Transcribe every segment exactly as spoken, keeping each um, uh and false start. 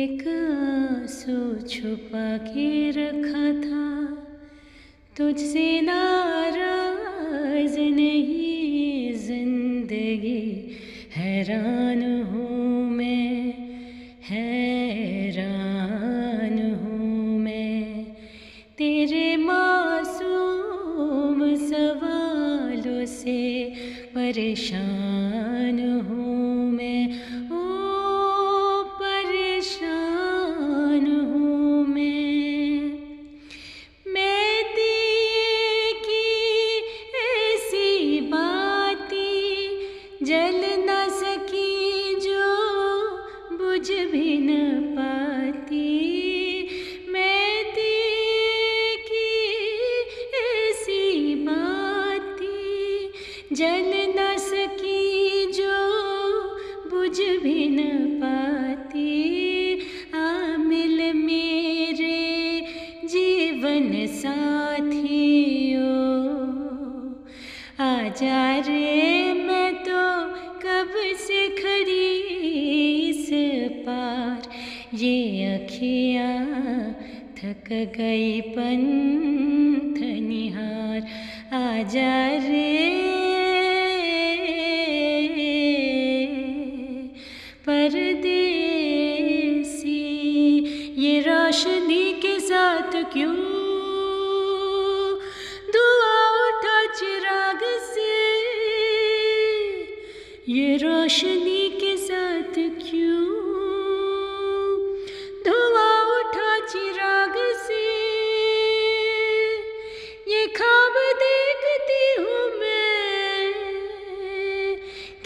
एक आंसू छुपा के रखा था, तुझसे नाराज नहीं जिंदगी। हैरान हूँ मैं, हैरान हूँ मैं तेरे मासूम सवालों से। परेशान हूँ मैं, ओ परेशान हूँ मैं। मैं दिए की ऐसी बाती जल न सकी जो बुझ भी न पाती। मैं दिए की ऐसी बाती जल भी न पाती। आ मिल मेरे जीवन साथियों, आजा रे, मैं तो कब से खड़ी इस पार। ये अखियाँ थक गई पंथ निहार। आजा रे परदेसी, ये रोशनी के साथ क्यों धुआ उठा चिराग से। ये रोशनी के साथ क्यों धुआ उठा चिराग से। ये ख्वाब देखती हूँ मैं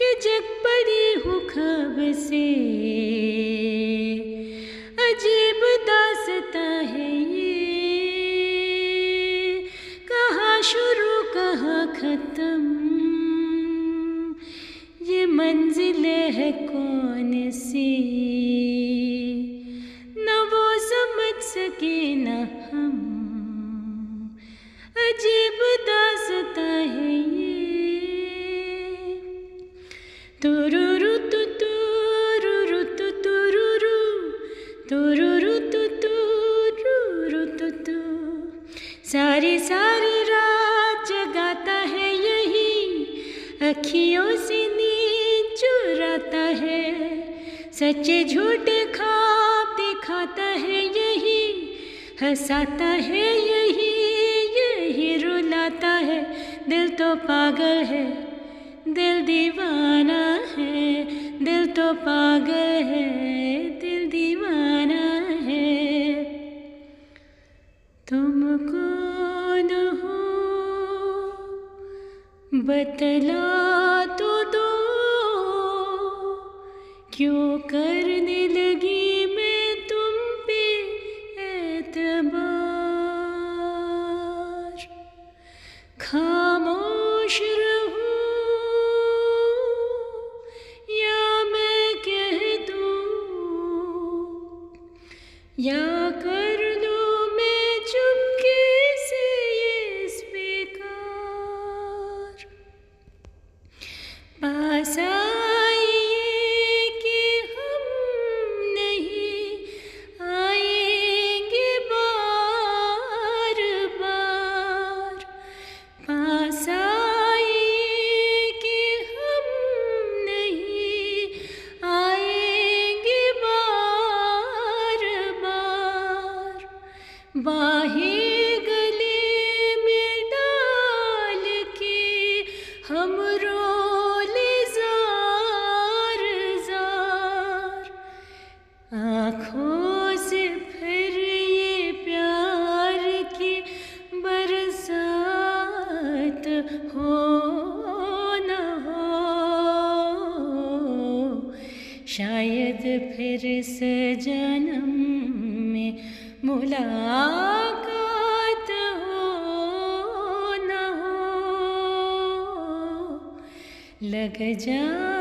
कि जग पड़ी हूँ ख्वाब से। अजीब दास्ता है ये, कहाँ शुरू कहाँ खत्म। ये मंजिल है कौन सी, न वो समझ सके न हम। अजीब दास्ता है ये। तुरु सारी सारी रात जगाता है यही, अखियों से नींद चुराता है। सच्चे झूठे ख्वाब दिखाता है यही, हंसाता है यही यही रुलाता है। दिल तो पागल है, दिल दीवाना है। दिल तो पागल है, दिल दीवाना है। तुम कौन हो बतला तो दो, क्यों करने लगी मैं तुम पे एतबार। खामोश रहूं या मैं कह दूं, या कर पास आइए कि हम नहीं आएंगे बार बार। पास आइए कि हम नहीं आएंगे बार बार। बाहे गले में डाल के हम आँखों से फिर ये प्यार की बरसात हो न हो। शायद फिर से जन्म में मुलाकात हो न हो। लग जा